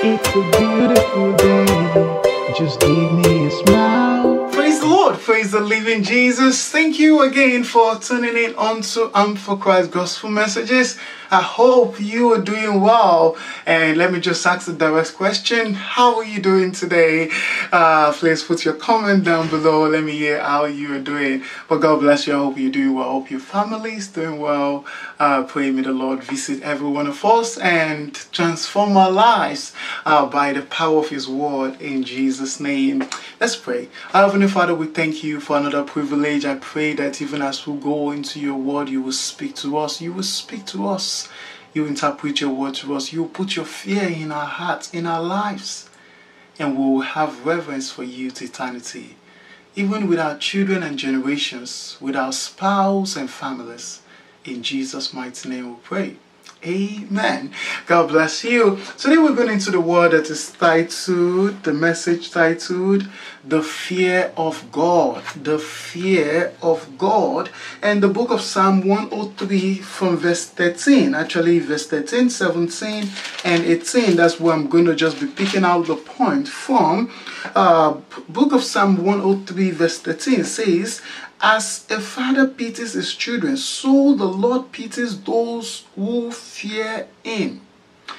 It's a beautiful day, just give me a smile. Praise the Lord, praise the living Jesus. Thank you again for tuning in onto I'm for Christ Gospel Messages. I hope you are doing well, and let me just ask the direct question: how are you doing today? Please put your comment down below. Let me hear how you are doing. But God bless you. I hope you're doing well. I hope your family is doing well. Pray may the Lord visit every one of us and transform our lives by the power of His Word, in Jesus' name. Let's pray. Our Heavenly Father, we thank you for another privilege. I pray that even as we go into your Word, you will speak to us. You will speak to us. You interpret your word to us. You put your fear in our hearts, in our lives, and we will have reverence for you to eternity. Even with our children and generations, with our spouse and families. In Jesus' mighty name we pray. Amen. God bless you. Today we're going into the word that is titled, the message titled, The Fear of God. The Fear of God. And the book of Psalm 103 from verse 13. Actually, verse 13, 17 and 18. That's where I'm going to just be picking out the point from. Book of Psalm 103 verse 13 says, as a father pities his children, so the Lord pities those who fear him.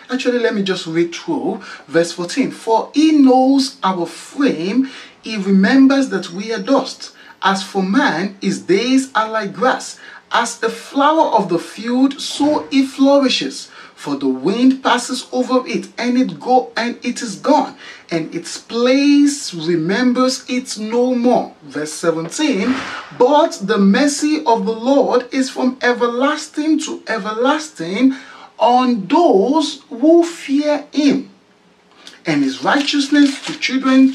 Actually, let me just read through verse 14. For he knows our frame, he remembers that we are dust. As for man, his days are like grass. As a flower of the field, so he flourishes. For the wind passes over it, and it is gone, and its place remembers it no more. Verse 17, but the mercy of the Lord is from everlasting to everlasting on those who fear him, and his righteousness to children,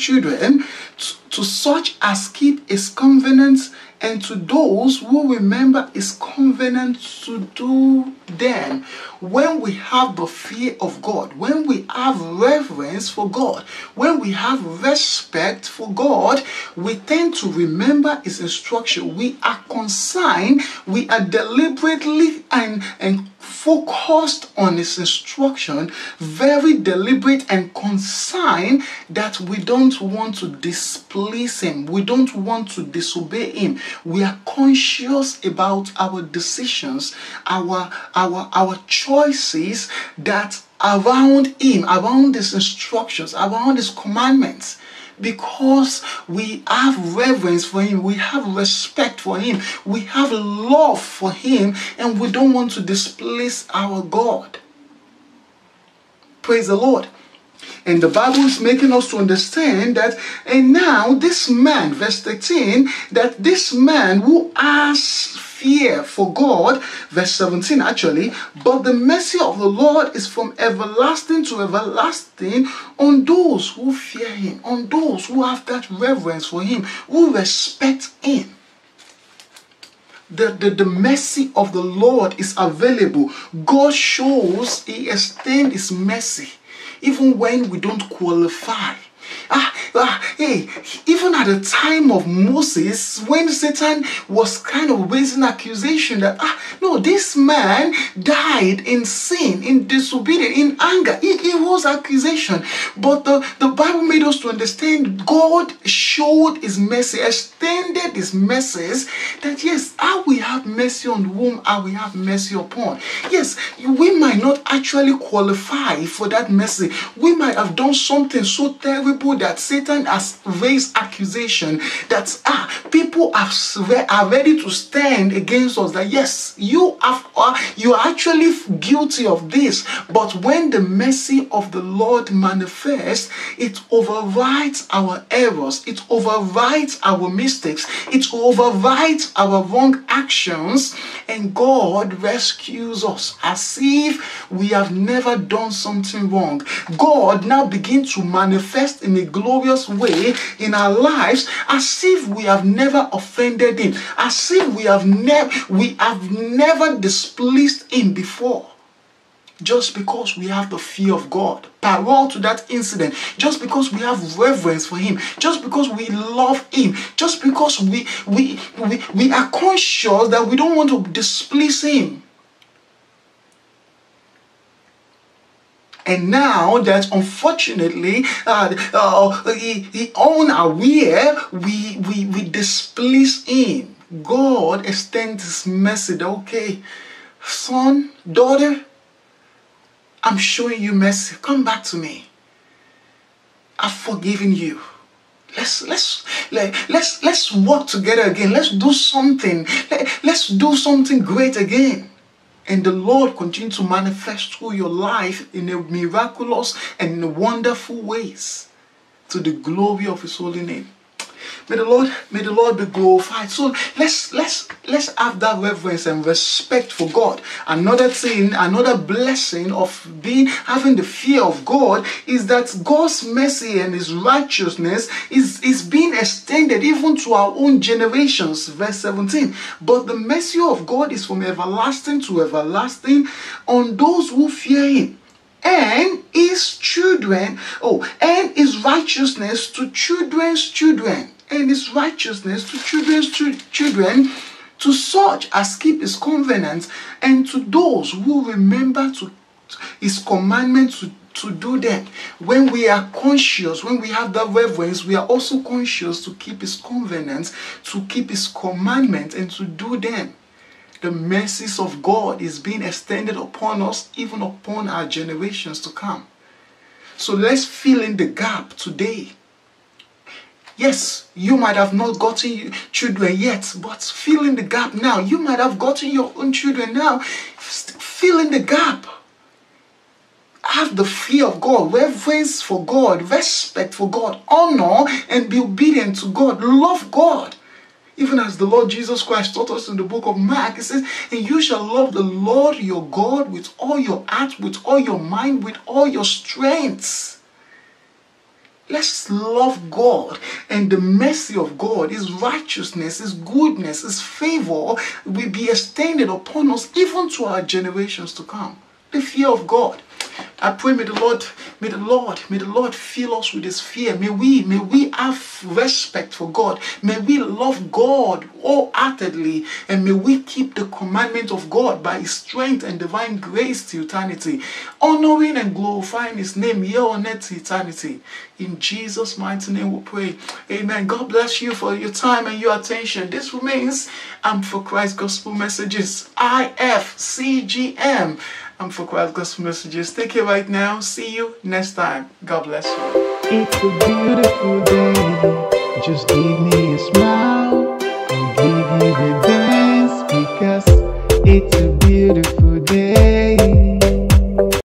to such as keep his covenants, and to those who remember his covenant to do them. When we have the fear of God, when we have reverence for God, when we have respect for God, we tend to remember his instruction. We are concerned, we are deliberately and focused on his instruction, very deliberate and concerned that we don't want to displease him, we don't want to disobey him. We are conscious about our decisions, our choices that around him, around his instructions, around his commandments, because we have reverence for him, we have respect for him, we have love for him, and we don't want to displace our God. Praise the Lord. And the Bible is making us to understand that, and now this man, verse 13, that this man who has fear for God, verse 17 actually, but the mercy of the Lord is from everlasting to everlasting on those who fear him, on those who have that reverence for him, who respect him. The mercy of the Lord is available. God shows, he extends his mercy even when we don't qualify. Even at the time of Moses, when Satan was kind of raising accusation that, no, this man died in sin, in disobedience, in anger. It was accusation. But the Bible made us to understand God showed his mercy, extended his mercies, that yes, I will have mercy on whom I will have mercy upon. Yes, we might not actually qualify for that mercy. We might have done something so terrible that Satan has raised accusation that people are ready to stand against us, that yes, you are actually guilty of this. But when the mercy of the Lord manifests, it overrides our errors, it overrides our mistakes, it overrides our wrong actions, and God rescues us as if we have never done something wrong. God now begins to manifest in a glorious way in our lives, as if we have never offended him, as if we have never displeased him before, just because we have the fear of God. Parallel to that incident, just because we have reverence for him, just because we love him, just because we are conscious that we don't want to displease him. And now that unfortunately, unaware, we displease Him, God extends His mercy. Okay, son, daughter, I'm showing you mercy. Come back to me. I've forgiven you. Let's work together again. Let's do something. Let's do something great again. And the Lord continues to manifest through your life in a miraculous and wonderful ways to the glory of His holy name. May the Lord be glorified. So let's have that reverence and respect for God. Another thing, another blessing of having the fear of God is that God's mercy and His righteousness is being extended even to our own generations. Verse 17. But the mercy of God is from everlasting to everlasting on those who fear Him. And His children, and His righteousness to children's children, and His righteousness to children's children, to such as keep His covenant, and to those who remember His commandments to do that. When we are conscious, when we have that reverence, we are also conscious to keep His covenants, to keep His commandments, and to do them. The mercies of God is being extended upon us, even upon our generations to come. So let's fill in the gap today. Yes, you might have not gotten children yet, but fill in the gap now. You might have gotten your own children now. Fill in the gap. Have the fear of God, reverence for God, respect for God, honor and be obedient to God, love God. Even as the Lord Jesus Christ taught us in the book of Mark, it says, and you shall love the Lord your God with all your heart, with all your mind, with all your strength. Let's love God, and the mercy of God, His righteousness, His goodness, His favor will be extended upon us even to our generations to come. The fear of God. I pray may the Lord fill us with His fear. May we have respect for God. May we love God wholeheartedly, and may we keep the commandment of God by His strength and divine grace to eternity, honoring and glorifying His name here on earth to eternity. In Jesus' mighty name we pray. Amen. God bless you for your time and your attention. This remains I'm for Christ Gospel Messages. IFCGM. I'm for Christ Gospel Messages. Take it right now. See you next time. God bless you. It's a beautiful day. Just give me a smile. I'll give you the dance because it's a beautiful day.